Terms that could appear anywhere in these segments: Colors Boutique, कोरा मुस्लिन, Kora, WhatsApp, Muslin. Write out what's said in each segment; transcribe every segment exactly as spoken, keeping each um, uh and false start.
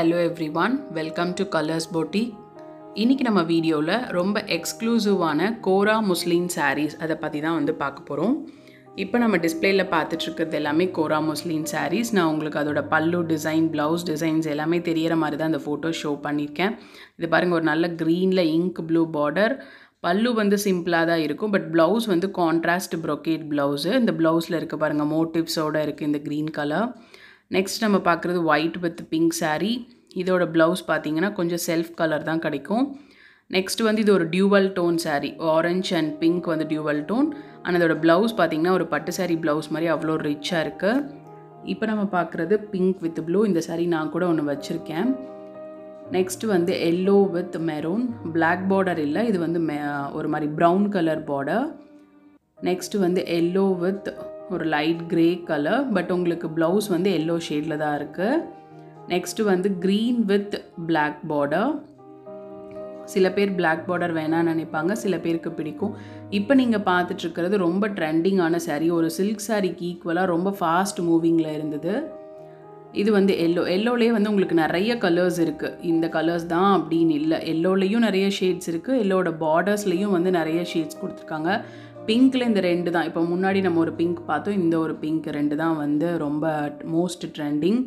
Hello everyone welcome to colours boutique इनकी नम्म वीडियोल रोम्ब एक्सक्लूसिवान कोरा मुस्लिन saris अद पत्ति तान वंदु पाक्क पोरोम। इप्पो नम्म डिस्प्लेला पात्तुट्टु इरुक्किरदु एल्लामे कोरा मुस्लिन सारीस। ना उंगलुक्कु अदोड पल्लू डिजाइन ब्लाउज डिजाइन्स एल्लामे तेरियर मारी तान इंद फोटो शो पण्णिरुक्केन। इदु पारुंगा ओरु नल्ला ग्रीनला इंक ब्लू बॉर्डर पल्लू वंदु सिंपला तान इरुक्कुम बट ब्लाउज वंदु कॉन्ट्रास्ट ब्रोकेट ब्लाउज इंद ब्लाउजला इरुक्कु पारुंगा मोटिव्सोड इरुक्कु इंद ग्रीन कलर। नेक्स्ट नम्म पाक्कुறது वाइट विथ पिंक सारी இதோட ब्लाउज பாத்தீங்கன்னா கொஞ்சம் செல்ஃப் கலர் தான் கிடைக்கும்। நெக்ஸ்ட் வந்து இது ஒரு dual tone sari orange and pink வந்து டியூவல் டோன் and அதோட ब्लाउज பாத்தீங்கன்னா ஒரு பட்டு சாரி ब्लाउज மாதிரி அவ்வளோ ரிச்சா இருக்கு। இப்போ நம்ம பாக்குறது பிங்க் வித் ப்ளூ இந்த சாரி நான் கூட ஒன்னு வச்சிருக்கேன்। நெக்ஸ்ட் வந்து yellow with maroon black border இல்ல இது வந்து ஒரு மாதிரி brown color border। நெக்ஸ்ட் வந்து yellow with और लाइट ग्रे कलर बट उंगलुक्कु ब्लाउज वंदु येलो शेडला दा इरुक्कु। नेक्स्ट वंदु ग्रीन विथ ब्लैक बॉर्डर सिल पेर ब्लैक बॉर्डर वेणा निनेपांगा सिल पेरुक्कु पिडिक्कुम। इप्पो neenga पाथिट्टु इरुक्किरदु रोम्ब ट्रेंडिंग आना सारी और सिल्क सारी की इक्वला रोम्ब फास्ट मूविंग ला इरुंददु। इदु वंदु येलो येलोலயே वंदु उंगलुक्कु नरिया कलर्स इरुक्कु इंद कलर्स दान अप्पडिन इल्ल येलोலயும் नरिया शेड्स इरुक्कु येलोட बॉर्डर्सலயும் वंदु नरिया शेड्स கொடுத்திருக்காங்க। पिंकल இந்த ரெண்டு தான் இப்போ முன்னாடி நம்ம ஒரு பிங்க் பார்த்தோம் இந்த ஒரு பிங்க் ரெண்டு தான் வந்து ரொம்ப மோஸ்ட் ட்ரெண்டிங்।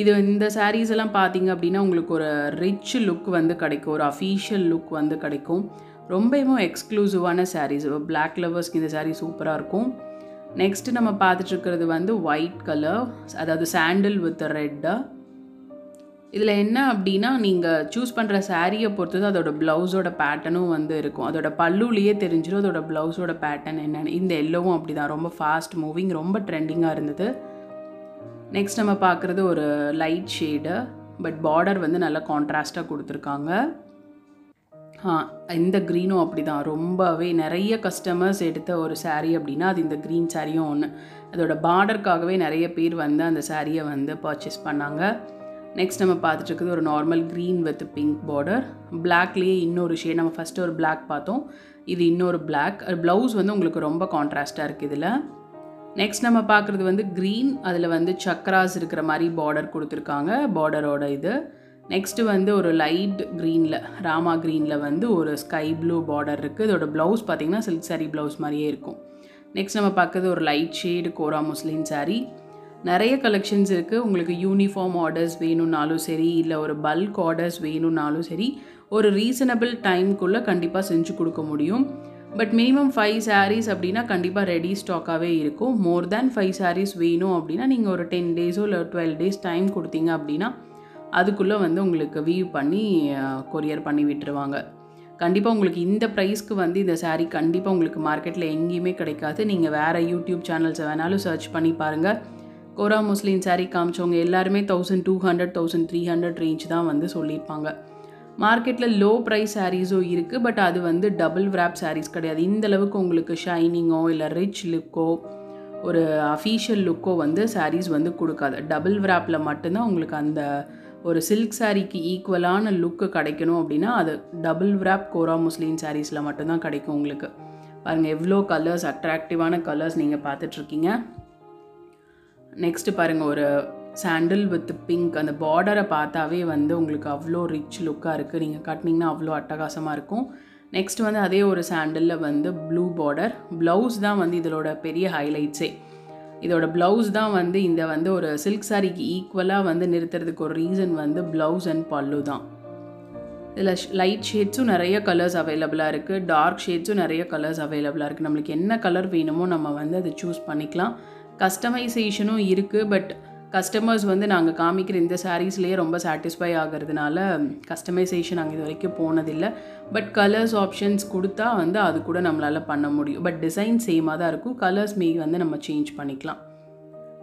இது இந்த சாரீஸ் எல்லாம் பாத்தீங்க அப்படினா உங்களுக்கு ஒரு ரிச் லுக் வந்து கிடைக்கும் ஒரு ஆபீஷியல் லுக் வந்து கிடைக்கும் ரொம்பவே எக்ஸ்க்ளூசிவான சாரீஸ் Black லவர்ஸ்க்கு இந்த சாரி சூப்பரா இருக்கும்। நெக்ஸ்ட் நம்ம பார்த்துட்டு இருக்குது வந்து white color அதாவது சாண்டல் வித் ரெட்। இதில் என்ன அப்படினா நீங்கள் சூஸ் பண்ணுற சாரியை பொறுத்து அதோட ப்ளவுஸோட பேட்டர்னும் வந்து இருக்கும் அதோட பல்லுலயே தெரிஞ்சிரும் அதோட ப்ளவுஸோட பேட்டர்ன் என்னன்னு। இந்த எல்லோவும் அப்படி தான் ரொம்ப ஃபாஸ்ட் மூவிங் ரொம்ப ட்ரெண்டிங்காக இருந்தது। நெக்ஸ்ட் நம்ம பார்க்குறது ஒரு லைட் ஷேடு பட் பார்டர் வந்து நல்ல கான்ட்ராஸ்டாக கொடுத்துருக்காங்க। இந்த க்ரீனும் அப்படி தான் ரொம்பவே நிறைய கஸ்டமர்ஸ் எடுத்த ஒரு சாரி அப்படின்னா அது இந்த க்ரீன் சாரியும் ஒன்று அதோட பார்டருக்காகவே நிறைய பேர் வந்து அந்த சாரியை வந்து பர்ச்சேஸ் பண்ணாங்க। नेक्स्ट नम्म पात्तुट्टु और normal green with pink border black इन्नोरु शेड नम्म फर्स्ट और ब्लैक पात्तोम इदु इन्नोरु ब्लैक ब्लाउज वंदु उंगलुक्कु रोम्ब कॉन्ट्रास्टा इरुक्कु इदुल। नेक्स्ट नम्म पाक्कुறது வந்து ग्रीन அதுல வந்து சக்ராஸ் இருக்குற மாதிரி பார்டர் கொடுத்திருக்காங்க பார்டரோட இது। नेक्स्ट வந்து ஒரு லைட் கிரீன்ல ராமா கிரீன்ல வந்து ஒரு ஸ்கை ப்ளூ பார்டர் இருக்கு இதோட ब्लाउज பாத்தீங்கன்னா silk saree ब्लाउज மாதிரியே இருக்கும்। நெக்ஸ்ட் நம்ம பாக்குறது ஒரு light shade kora muslin saree நிறைய கலெக்ஷன்ஸ் இருக்கு உங்களுக்கு யூனிஃபார்ம் ஆர்டர்ஸ் வேணும்னாலும் சரி இல்ல ஒரு பல்க் ஆர்டர்ஸ் வேணும்னாலும் சரி ஒரு ரீசனபிள் டைம்க்குள்ள கண்டிப்பா செஞ்சு கொடுக்க முடியும்। பட் மினிமம் ஐந்து sarees அப்படினா கண்டிப்பா ரெடி ஸ்டாக்காவே இருக்கும்। மோர் than ஐந்து sarees வேணும் அப்படினா நீங்க ஒரு பத்து டேஸோ இல்ல பன்னிரண்டு டேஸ் டைம் கொடுத்தீங்க அப்படினா அதுக்குள்ள வந்து உங்களுக்கு வீவ் பண்ணி கொரியர் பண்ணி விட்டுருவாங்க। கண்டிப்பா உங்களுக்கு இந்த பிரைஸ்க்கு வந்து இந்த saree கண்டிப்பா உங்களுக்கு மார்க்கெட்ல எங்கயுமே கிடைக்காது। நீங்க வேற YouTube சேனல்ஸ் வேணாலும் சர்ச் பண்ணி பாருங்க कोरा मुस्लिन सारी कामचोंगे எல்லாரும் twelve hundred thirteen hundred range தான் வந்து சொல்லிருப்பாங்க। மார்க்கெட்ல லோ பிரைஸ் sareesோ இருக்கு பட் அது வந்து டபுள் wrap sarees கிடையாது। இந்த அளவுக்கு உங்களுக்கு ஷைனிங்கோ இல்ல ரிச் லுக்கோ ஒரு ஆபீஷியல் லுக்கோ வந்து sarees வந்து கொடுக்காது। டபுள் wrapல மட்டும் தான் உங்களுக்கு அந்த ஒரு silk saree-க்கு ஈக்குவலான லுக் கிடைக்கணும் அப்படினா அது டபுள் wrap कोरा मुस्लिन sareesல மட்டும் தான் கிடைக்கும் உங்களுக்கு। பாருங்க எவ்ளோ கலர்ஸ் அட்ராக்டிவான கலர்ஸ் நீங்க பார்த்துட்டு இருக்கீங்க। नेक्स्ट பாருங்க ஒரு சாண்டல் வித் பிங்க் அந்த பார்டரை பார்த்தாவே வந்து உங்களுக்கு அவ்ளோ ரிச் லுக்கா இருக்கு நீங்க கட்னிங்னா அவ்ளோ அட்டகாசமா இருக்கும்। நெக்ஸ்ட் வந்து அதே ஒரு சாண்டல்ல வந்து ப்ளூ பார்டர் ब्लाउज தான் வந்து இதோட பெரிய ஹைலைட்ஸே இதோட ब्लाउज தான் வந்து இந்த வந்து ஒரு silk saree-க்கு ஈக்குவலா வந்து நிறுத்துறதுக்கு ஒரு ரீசன் வந்து ब्लाउज and pallu தான்। இதுல லைட் ஷேட்ஸும் நிறைய கலர்ஸ் அவேலபிளா இருக்கு டார்க் ஷேட்ஸும் நிறைய கலர்ஸ் அவேலபிளா இருக்கு। நமக்கு என்ன கலர் வேணுமோ நம்ம வந்து அதை चूஸ் பண்ணிக்கலாம்। கஸ்டமைசேஷனும் இருக்குது பட் கஸ்டமர்ஸ் வந்து நாங்கள் காமிக்கிற இந்த சாரீஸ்லேயே ரொம்ப சாட்டிஸ்ஃபை ஆகிறதுனால கஸ்டமைசேஷன் அங்கே இது வரைக்கும் போனதில்லை। பட் கலர்ஸ் ஆப்ஷன்ஸ் கொடுத்தா வந்து அது கூட நம்மளால் பண்ண முடியும் பட் டிசைன் சேமாக தான் இருக்கும் கலர்ஸ் மே வந்து நம்ம சேஞ்ச் பண்ணிக்கலாம்।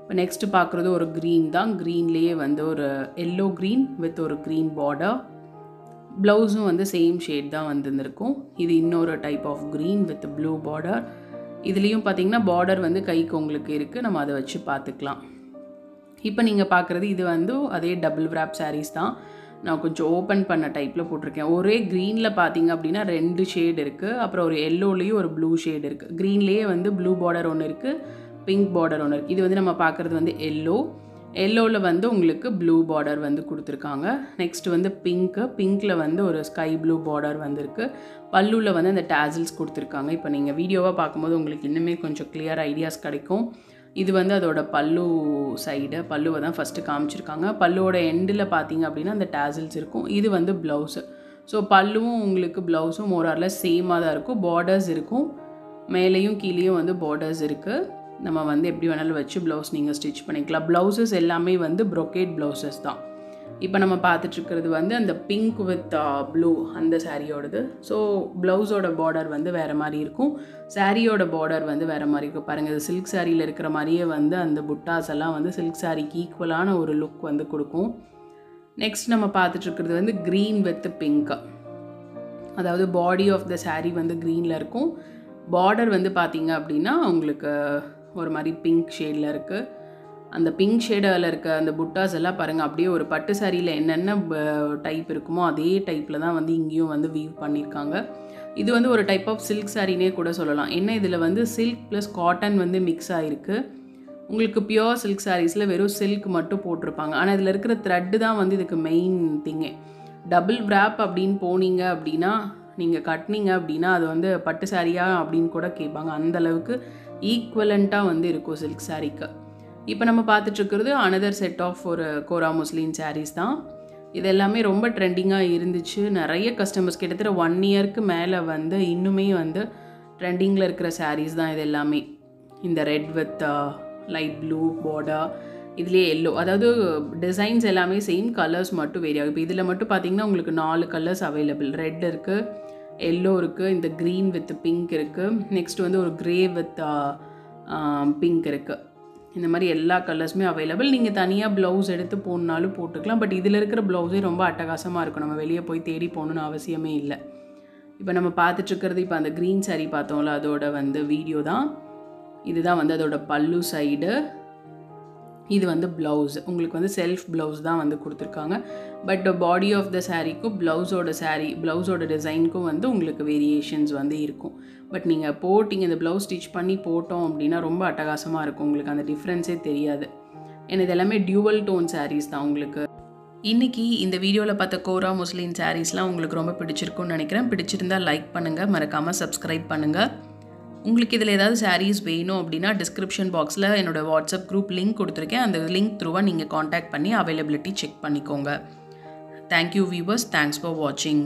இப்போ நெக்ஸ்ட் பார்க்குறது ஒரு க்ரீன் தான் க்ரீன்லேயே வந்து ஒரு எல்லோ க்ரீன் வித் ஒரு க்ரீன் பார்டர் ப்ளவுஸும் வந்து சேம் ஷேட் தான் வந்துருக்கும்। இது இன்னொரு type of green with blue border இதுலயும் பாத்தீங்கன்னா பார்டர் வந்து கைக்கு உங்களுக்கு இருக்கு நம்ம அதை வச்சு பார்த்துக்கலாம்। இப்போ நீங்க பார்க்குறது இது வந்து அதே டபுள் wrap sarees தான் நான் கொஞ்சம் ஓபன் பண்ண டைப்ல போட்டுருக்கேன்। ஒரே greenல பாத்தீங்க அப்படினா ரெண்டு ஷேட் இருக்கு அப்புறம் ஒரு yellowலயே ஒரு blue ஷேட் இருக்கு greenலயே வந்து blue border ஒன்னு இருக்கு pink border ஒன்னு இருக்கு। இது வந்து நம்ம பார்க்குறது வந்து yellow येलोவில் வந்து உங்களுக்கு ப்ளூ பார்டர் வந்து கொடுத்துருக்காங்க. நெக்ஸ்ட் வந்து பிங்க்கு பிங்க்கில் வந்து ஒரு ஸ்கை ப்ளூ பார்டர் வந்திருக்கு. பல்லுவில் வந்து அந்த டேசல்ஸ் கொடுத்துருக்காங்க. இப்போ நீங்கள் வீடியோவாக பார்க்கும்போது உங்களுக்கு இன்னுமே கொஞ்சம் கிளியர் ஐடியாஸ் கிடைக்கும். இது வந்து அதோட பல்லு சைடு பல்லுவை தான் ஃபஸ்ட்டு காமிச்சிருக்காங்க. பல்லுவோட எண்டில் பார்த்தீங்க அப்படின்னா அந்த டேசல்ஸ் இருக்கும். இது வந்து ப்ளவுஸு. ஸோ பல்லுவும் உங்களுக்கு ப்ளவுஸும் ஓரளவு சேமாக தான் இருக்கும். பார்டர்ஸ் இருக்கும், மேலேயும் கீழேயும் வந்து பார்டர்ஸ் இருக்குது. நம்ம வந்து எப்படி வேணாலும் வச்சு ப்ளவுஸ் நீங்கள் ஸ்டிச் பண்ணிக்கலாம். ப்ளவுஸஸ் எல்லாமே வந்து ப்ரொக்கேட் ப்ளவுஸஸ் தான். இப்போ நம்ம பார்த்துட்ருக்கிறது வந்து அந்த பிங்க் வித் ப்ளூ அந்த சாரியோடது. ஸோ ப்ளவுஸோட பார்டர் வந்து வேறு மாதிரி இருக்கும், சாரியோட பார்டர் வந்து வேறு மாதிரி இருக்கும். பாருங்கள், இது சில்க் சாரியில் இருக்கிற மாதிரியே வந்து அந்த புட்டாஸ் எல்லாம் வந்து சில்க் சாரிக்கு ஈக்குவலான ஒரு லுக் வந்து கொடுக்கும். நெக்ஸ்ட் நம்ம பார்த்துட்ருக்கிறது வந்து க்ரீன் வித் பிங்க். அதாவது பாடி ஆஃப் த சாரி வந்து க்ரீனில் இருக்கும். பார்டர் வந்து பார்த்திங்க அப்படின்னா உங்களுக்கு ஒரு மாதிரி பிங்க் ஷேடில் இருக்குது. அந்த பிங்க் ஷேடில் இருக்க அந்த புட்டாஸ் எல்லாம் பாருங்கள், அப்படியே ஒரு பட்டு சாரியில் என்னென்ன டைப் இருக்குமோ அதே டைப்பில் தான் வந்து இங்கேயும் வந்து வீவ் பண்ணியிருக்காங்க. இது வந்து ஒரு டைப் ஆஃப் சில்க் சாரினே கூட சொல்லலாம். என்ன இதில் வந்து சில்க் ப்ளஸ் காட்டன் வந்து மிக்ஸ் ஆகிருக்கு. உங்களுக்கு பியோர் சில்க் சாரீஸில் வெறும் சில்க் மட்டும் போட்டிருப்பாங்க, ஆனால் இதில் இருக்கிற த்ரெட்டு தான் வந்து இதுக்கு மெயின் திங்கே. டபுள் விராப் அப்படின்னு போனீங்க அப்படின்னா, நீங்கள் கட்டினீங்க அப்படின்னா அது வந்து பட்டு சாரியா அப்படின்னு கூட கேட்பாங்க. அந்தளவுக்கு ஈக்குவலண்ட்டாக வந்து இருக்கும் சில்க் சாரீக்கு. இப்போ நம்ம பார்த்துட்ருக்கிறது அனதர் செட் ஆஃப் ஒரு கோரா முஸ்லீன் சாரீஸ் தான். இது எல்லாமே ரொம்ப ட்ரெண்டிங்காக இருந்துச்சு. நிறைய கஸ்டமர்ஸ் கிட்டத்தட்ட ஒன் இயருக்கு மேலே வந்து இன்னுமே வந்து ட்ரெண்டிங்கில் இருக்கிற சாரீஸ் தான் இது எல்லாமே. இந்த red with light blue border, இதுலேயே எல்லோ, அதாவது டிசைன்ஸ் எல்லாமே சேம், கலர்ஸ் மட்டும் வேரி ஆகும். இப்போ இதில் மட்டும் பார்த்திங்கன்னா உங்களுக்கு நாலு கலர்ஸ் அவைலபிள். ரெட் இருக்குது, எல்லோ இருக்குது, இந்த க்ரீன் வித் பிங்க் இருக்குது, நெக்ஸ்ட் வந்து ஒரு க்ரே வித் பிங்க் இருக்குது. இந்த மாதிரி எல்லா கலர்ஸுமே அவைலபிள். நீங்கள் தனியாக ப்ளவுஸ் எடுத்து போகணுன்னாலும் போட்டுக்கலாம். பட் இதில் இருக்கிற ப்ளவுஸே ரொம்ப அட்டகாசமாக இருக்கும், நம்ம வெளியே போய் தேடி போகணுன்னு அவசியமே இல்லை. இப்போ நம்ம பார்த்துட்ருக்கிறது இப்போ அந்த க்ரீன் சாரீ பார்த்தோம்ல அதோட வந்து வீடியோ தான். இதுதான் வந்து அதோட பல்லு சைடு. இது வந்து ப்ளவுஸ். உங்களுக்கு வந்து செல்ஃப் ப்ளவுஸ் தான் வந்து கொடுத்துருக்காங்க. பட் பாடி ஆஃப் த சாரீக்கும் ப்ளவுஸோட சாரீ ப்ளவுஸோட டிசைனுக்கும் வந்து உங்களுக்கு வேரியேஷன்ஸ் வந்து இருக்கும். பட் நீங்கள் போட்டிங்க, இந்த ப்ளவுஸ் ஸ்டிச் பண்ணி போட்டோம் அப்படின்னா ரொம்ப அட்டகாசமாக இருக்கும். உங்களுக்கு அந்த டிஃப்ரென்ஸே தெரியாது. ஏன்னா இது எல்லாமே டியூவல் டோன் சாரீஸ் தான். உங்களுக்கு இன்றைக்கி இந்த வீடியோவில் பார்த்த கோரா முஸ்லீன் சாரீஸ்லாம் உங்களுக்கு ரொம்ப பிடிச்சிருக்குன்னு நினைக்கிறேன். பிடிச்சிருந்தால் லைக் பண்ணுங்கள், மறக்காமல் சப்ஸ்கிரைப் பண்ணுங்கள். உங்களுக்கு இதில் ஏதாவது சாரீஸ் வேணும் அப்படின்னா டிஸ்கிரிப்ஷன் பாக்ஸில் என்னோடய வாட்ஸ்அப் குரூப் லிங்க் கொடுத்துருக்கேன். அந்த லிங்க் த்ரூவாக நீங்கள் காண்டாக்ட் பண்ணி அவைலபிலிட்டி செக் பண்ணிக்கோங்க. தேங்க்யூ வியூவர்ஸ், தேங்க்ஸ் ஃபார் வாட்சிங்.